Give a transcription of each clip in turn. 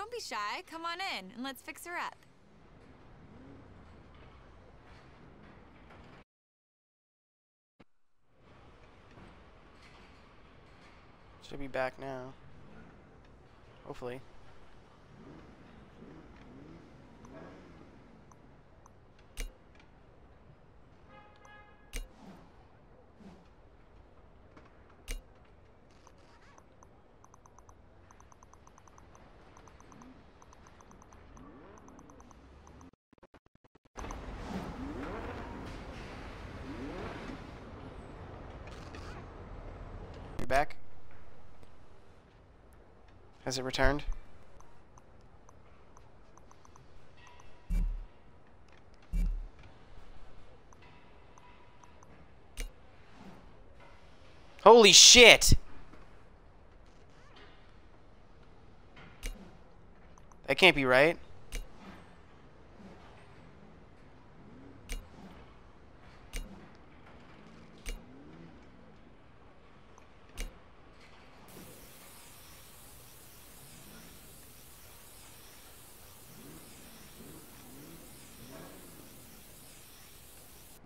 don't be shy. Come on in, and let's fix her up. Should be back now. Hopefully. Back? Has it returned? Holy shit! That can't be right.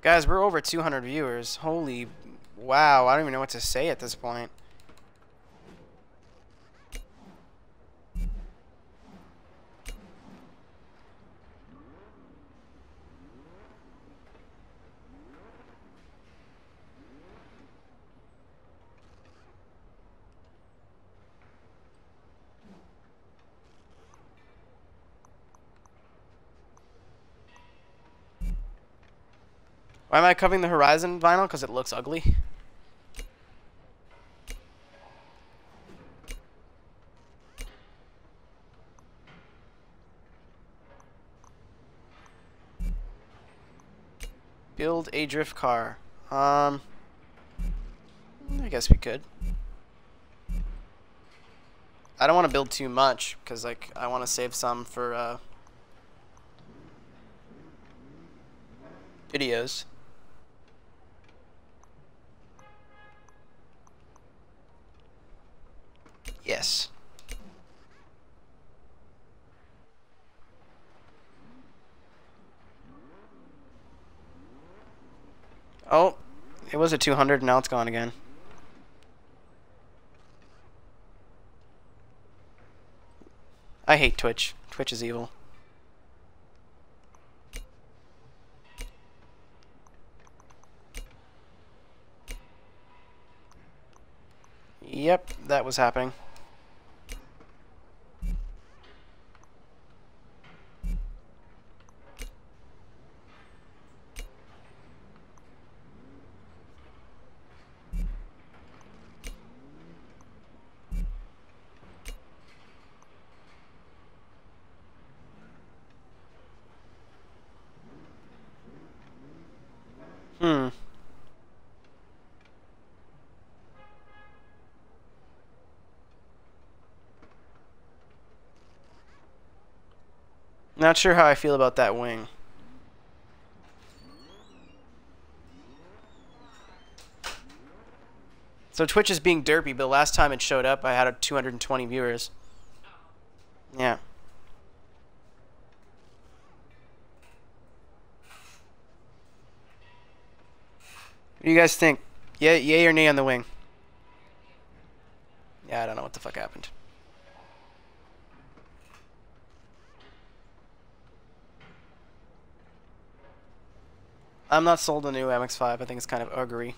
Guys, we're over 200 viewers. Holy wow, I don't even know what to say at this point. Why am I covering the Horizon vinyl? Because it looks ugly. Build a drift car. I guess we could. I don't want to build too much because, like, I want to save some for videos. Yes. Oh, it was a 200, now it's gone again. I hate Twitch. Twitch is evil. Yep, that was happening. Not sure how I feel about that wing. So Twitch is being derpy, but last time it showed up I had 220 viewers. Yeah. What do you guys think? Yeah, yay or nay on the wing? Yeah, I don't know what the fuck happened. I'm not sold on the new MX5. I think it's kind of ugly.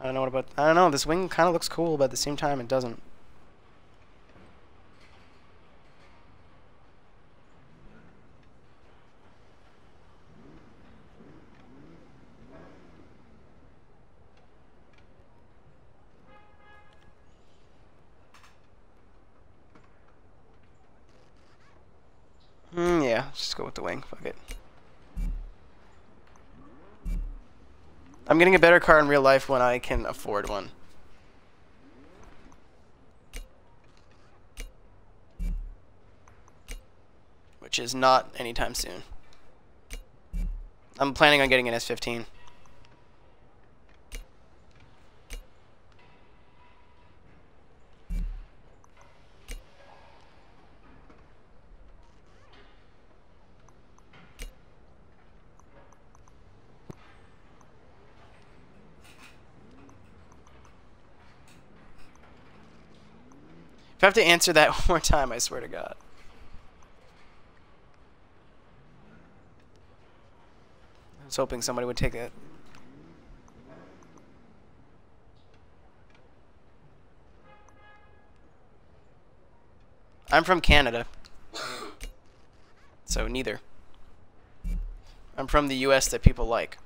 I don't know what about. I don't know. This wing kind of looks cool, but at the same time, it doesn't. Yeah. Let's just go with the wing. Fuck it. I'm getting a better car in real life when I can afford one. Which is not anytime soon. I'm planning on getting an S15. If I have to answer that one more time, I swear to God. I was hoping somebody would take it. I'm from Canada. So neither. I'm from the US that people like.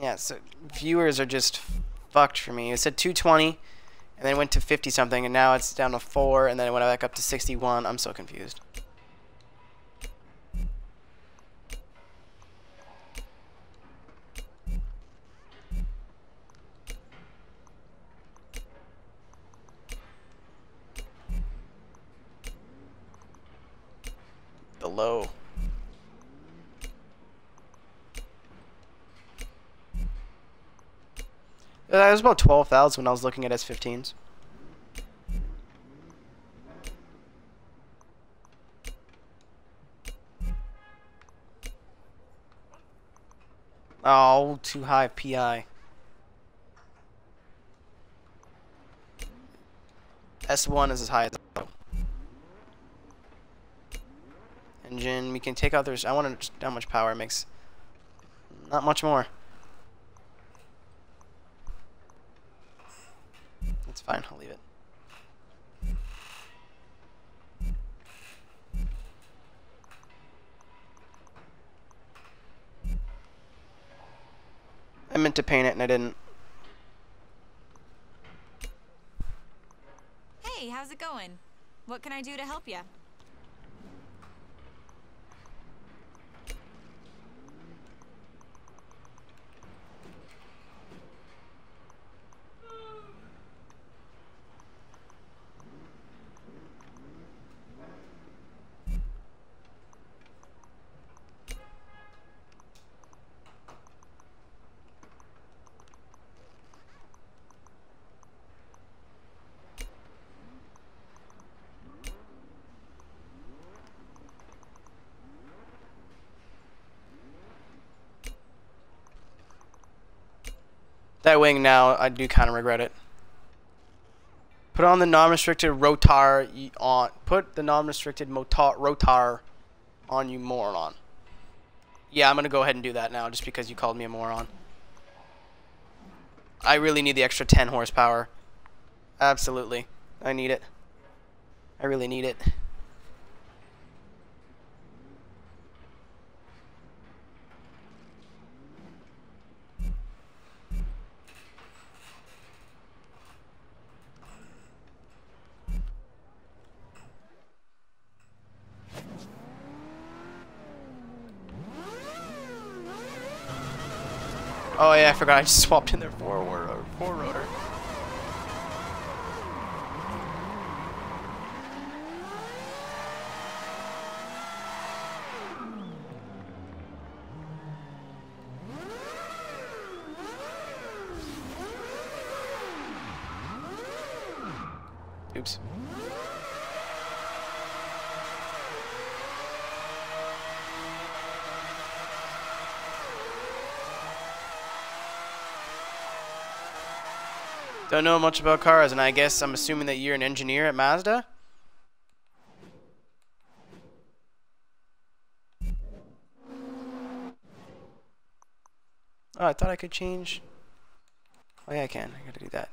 Yeah, so viewers are just fucked for me. It said 220 and then it went to 50 something and now it's down to 4 and then it went back up to 61. I'm so confused. The low. That was about 12,000 when I was looking at S15s. Oh, too high PI. S1 is as high as low. Engine, we can take out there's I wonder how much power it makes. Not much more. It's fine, I'll leave it. I meant to paint it and I didn't. Hey, how's it going? What can I do to help you? That wing now, I do kind of regret it. Put on the non-restricted rotar on. Put the non-restricted rotar on, you moron. Yeah, I'm gonna go ahead and do that now, just because you called me a moron. I really need the extra 10 horsepower. Absolutely, I need it. I really need it. Oh yeah, I forgot I just swapped in their four rotor. Oops. Don't know much about cars, and I guess I'm assuming that you're an engineer at Mazda? Oh, I thought I could change. Oh yeah, I can. I gotta do that.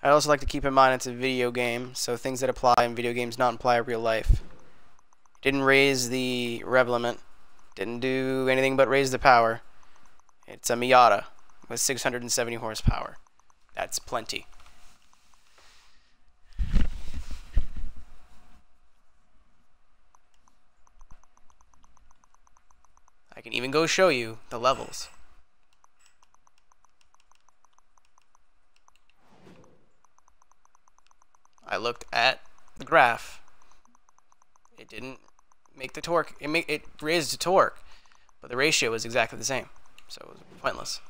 I'd also like to keep in mind it's a video game, so things that apply in video games not apply in real life. Didn't raise the rev limit. Didn't do anything but raise the power. It's a Miata with 670 horsepower. That's plenty. I can even go show you the levels. I looked at the graph. It didn't make the torque. It raised the torque, but the ratio was exactly the same, so it was pointless.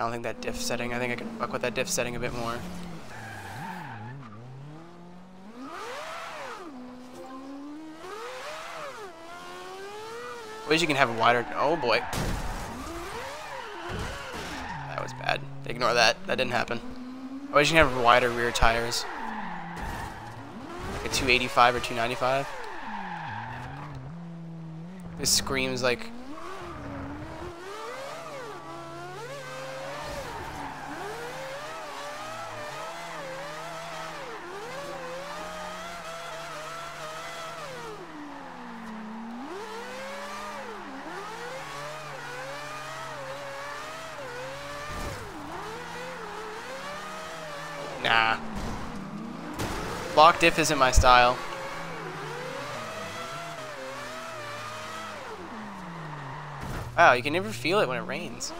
I don't think that diff setting, I think I can fuck with that diff setting a bit more. I wish you can have a wider, oh boy. That was bad. Ignore that, that didn't happen. I wish you can have wider rear tires. Like a 285 or 295. This screams like... Nah. Block diff isn't my style. Wow, you can never feel it when it rains.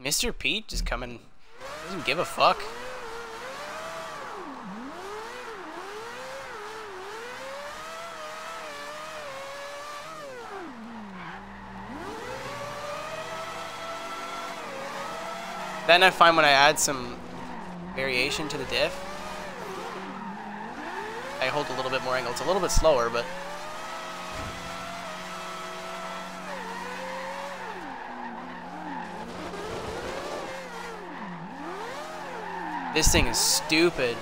Mr. Pete just coming, doesn't give a fuck. Then I find when I add some variation to the diff, I hold a little bit more angle. It's a little bit slower, but... This thing is stupid.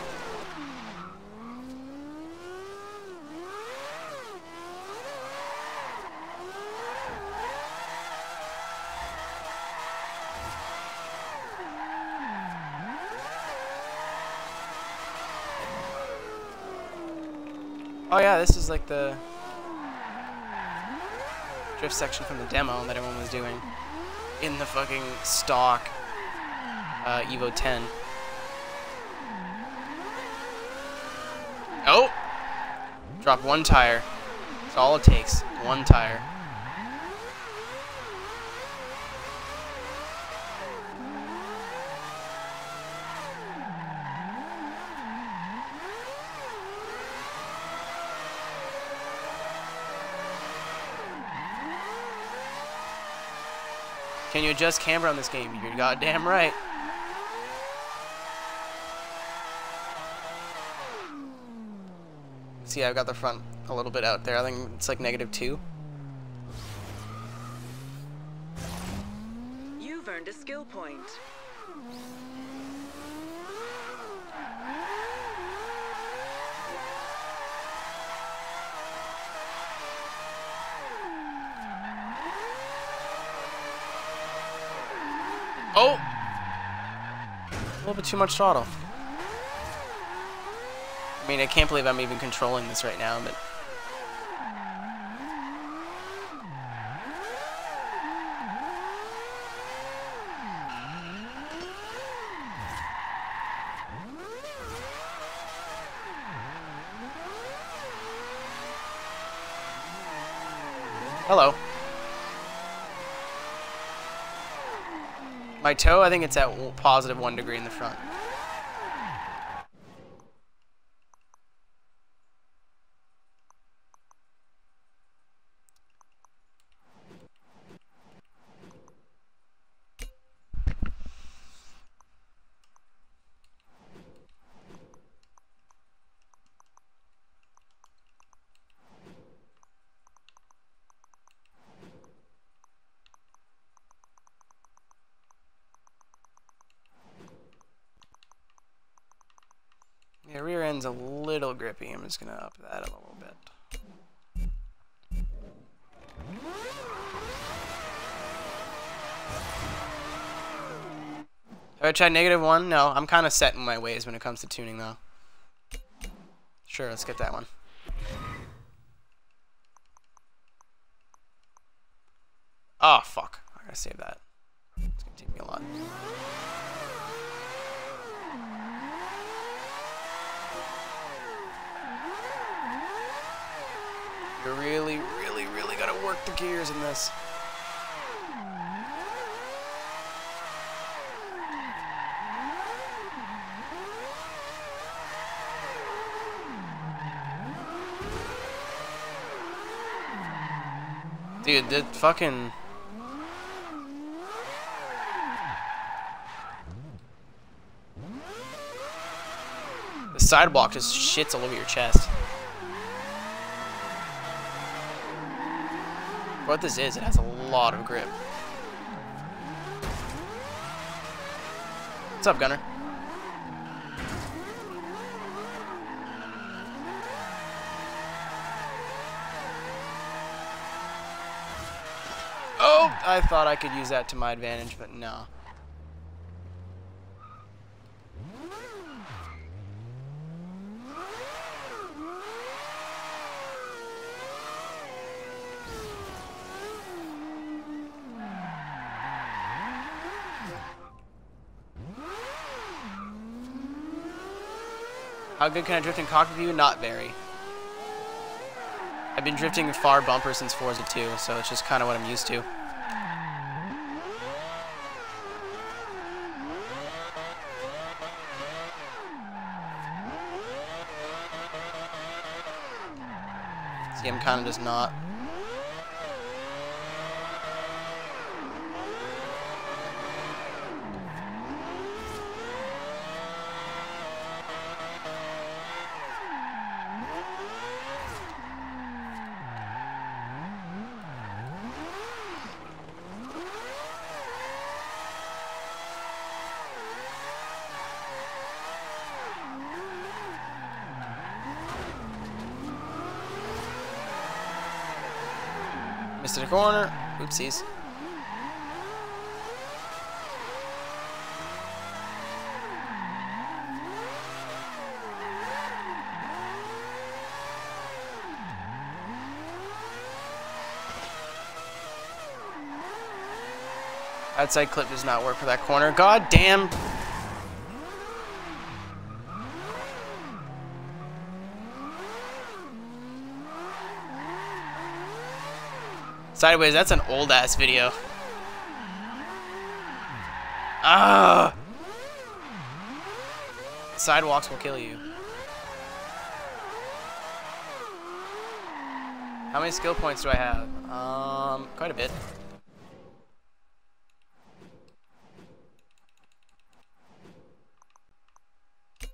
Oh yeah, this is like the drift section from the demo that everyone was doing in the fucking stock Evo 10. Oh! Drop one tire. That's all it takes. One tire. Can you adjust camber on this game? You're goddamn right. See, I've got the front a little bit out there. I think it's like -2. You've earned a skill point. Oh! A little bit too much throttle. I mean, I can't believe I'm even controlling this right now, but... Hello. My toe, I think it's at +1 degree in the front. Yeah, rear end's a little grippy. I'm just gonna up that a little bit. Have I tried -1? No, I'm kind of set in my ways when it comes to tuning, though. Sure, let's get that one. Oh, fuck. I gotta save that. It's gonna take me a lot. You really, really, really gotta work the gears in this. Dude, that fucking... the sidewalk just shits all over your chest. What this is, it has a lot of grip. What's up, Gunner? Oh, I thought I could use that to my advantage, but no. How good can I drift in cockpit view? Not very. I've been drifting far bumper since Forza 2, so it's just kind of what I'm used to. See, I'm kind of just not. Missed a corner. Oopsies. That side clip does not work for that corner. God damn. Sideways, that's an old ass video. Ah! Sidewalks will kill you. How many skill points do I have? Quite a bit. I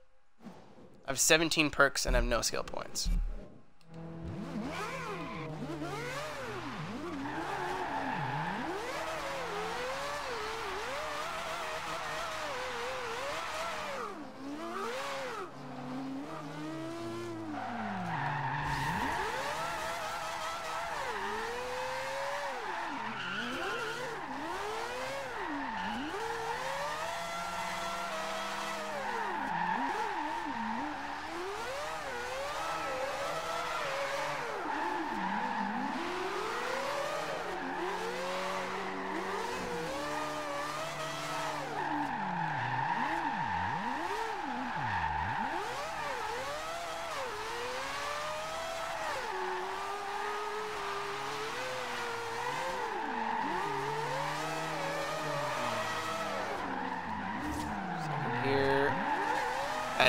have 17 perks and I have no skill points.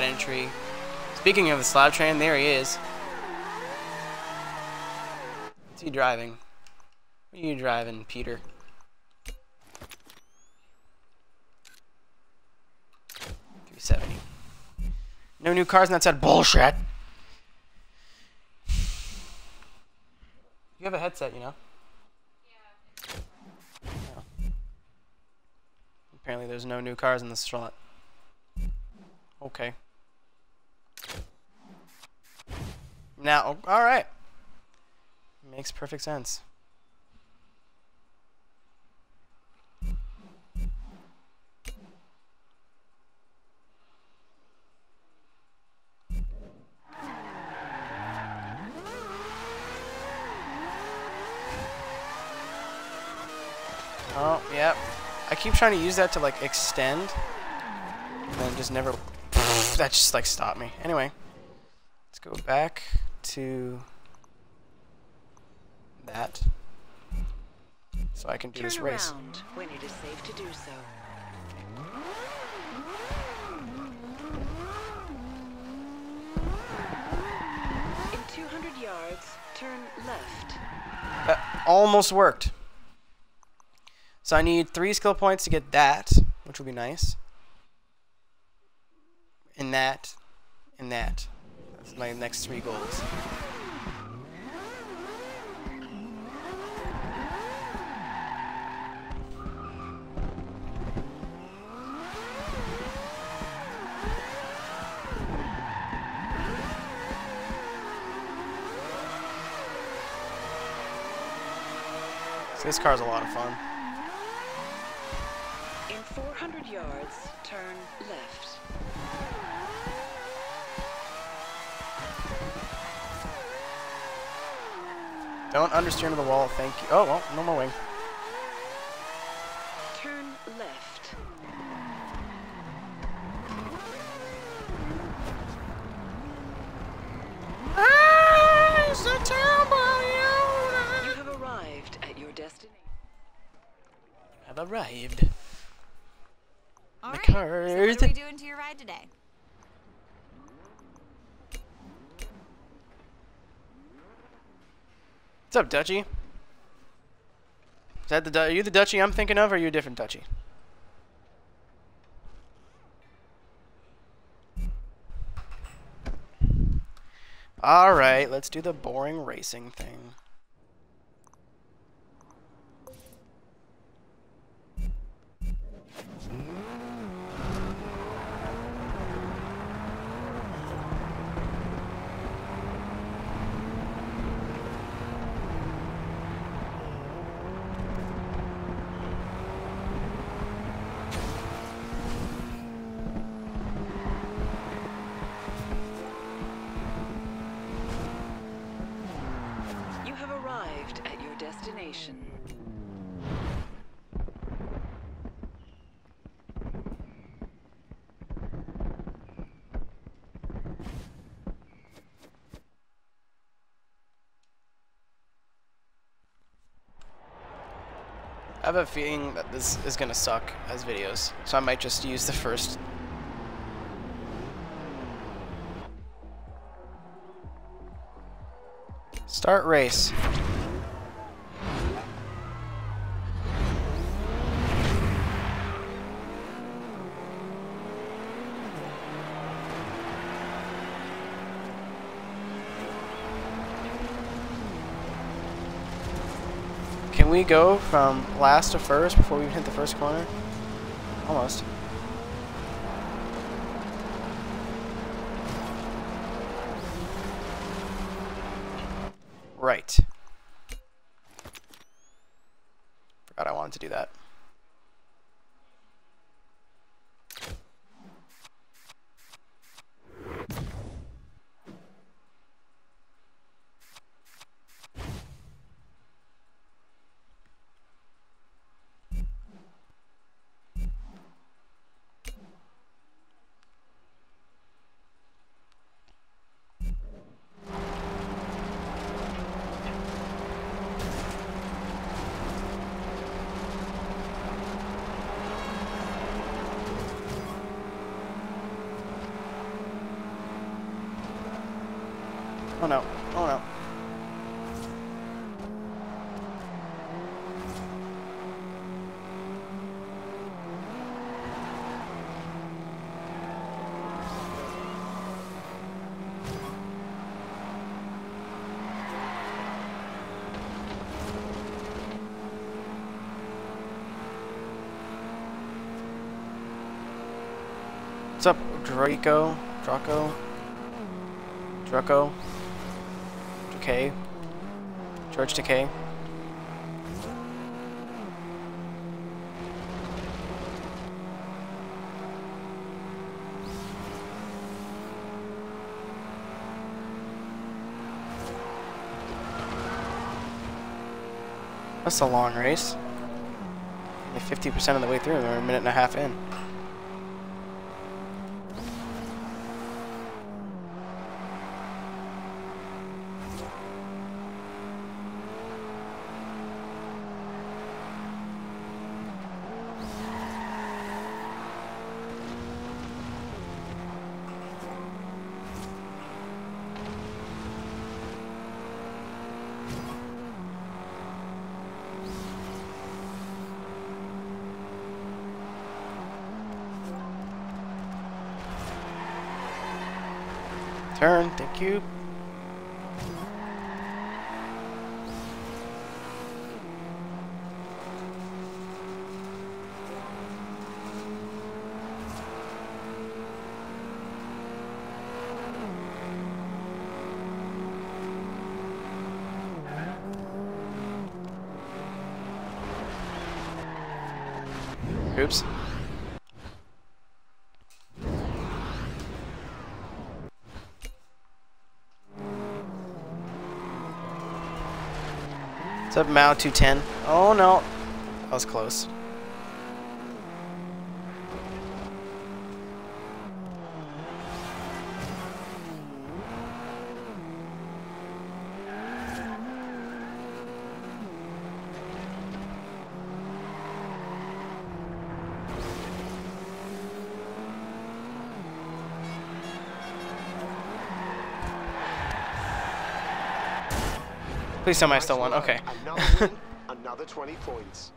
Entry. Speaking of the SLAPtrain, there he is. What's he driving? What are you driving, Peter? .370. No new cars, and that's that bullshit. You have a headset, you know? Yeah. No. Apparently, there's no new cars in this slot. Okay. Now, all right. Makes perfect sense. Oh, yep. I keep trying to use that to like extend and just never. That just like stopped me. Anyway, let's go back to that so I can do this race. Turn around when it is safe to do so. In 200 yards, turn left. almost worked. So I need 3 skill points to get that, which will be nice. And that, and that. That's my next 3 goals. This car's a lot of fun. In 400 yards, turn left. Don't understeer into the wall, thank you. Oh, well, no more wing. Turn left. Ah, it's so terrible! I've arrived. All right, so what are we doing to your ride today? What's up, Dutchie? Is that the are you the Dutchie I'm thinking of, or are you a different Dutchie? All right, let's do the boring racing thing. You have arrived at your destination. I have a feeling that this is gonna suck as videos, so I might just use the first. Start race. Can we go from last to first before we even hit the first corner? Almost. Right. Forgot I wanted to do that. Oh no, oh no. What's up, Draco? Draco? Draco? Takei. George Takei. That's a long race. 50% of the way through, and we're a minute and a half in. turn, thank you. Oops. What's up, Mao 210? Oh no, that was close. Please tell me I still won. Okay. Another 20 points.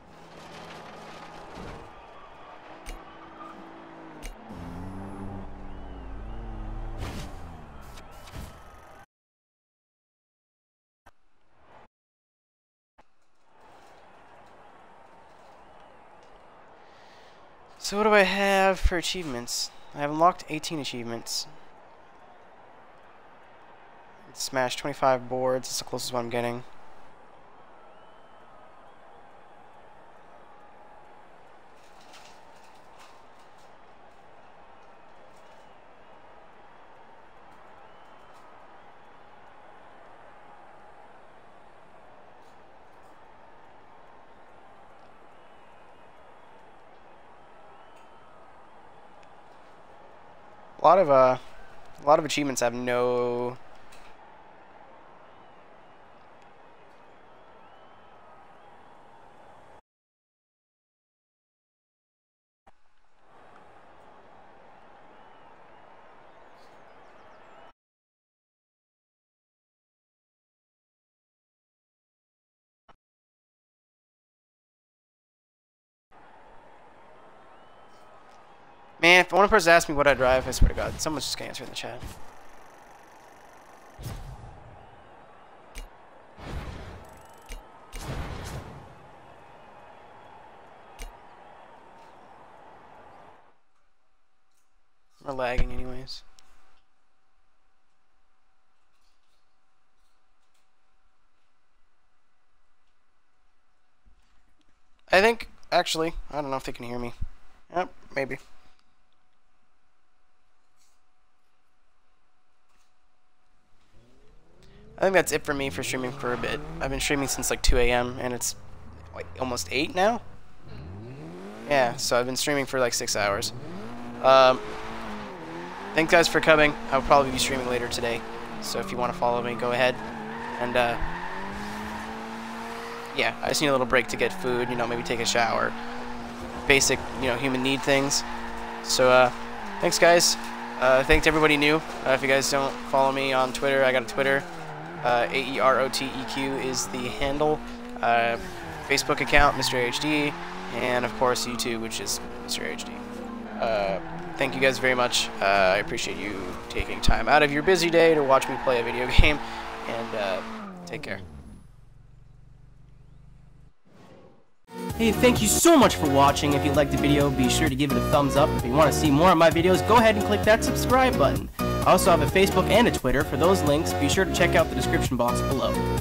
So what do I have for achievements? I have unlocked 18 achievements. Smash 25 boards, that's the closest one I'm getting. A lot of achievements have no Man, if one person asked me what I drive, I swear to God, someone's just gonna answer in the chat. We're lagging anyways. I think, actually, I don't know if they can hear me. Yep, maybe. I think that's it for me for streaming for a bit. I've been streaming since like 2 a.m. and it's like almost 8 now? Yeah, so I've been streaming for like 6 hours. Thanks guys for coming. I'll probably be streaming later today. So if you want to follow me, go ahead. And yeah, I just need a little break to get food, you know, maybe take a shower. Basic, you know, human need things. So thanks guys. Thanks to everybody new. If you guys don't follow me on Twitter, I got a Twitter. AEROTEQ is the handle. Facebook account, MrAeroHD, and of course YouTube, which is MrAeroHD. Thank you guys very much. I appreciate you taking time out of your busy day to watch me play a video game, and take care. Hey, thank you so much for watching. If you liked the video, be sure to give it a thumbs up. If you want to see more of my videos, go ahead and click that subscribe button. I also have a Facebook and a Twitter. For those links, be sure to check out the description box below.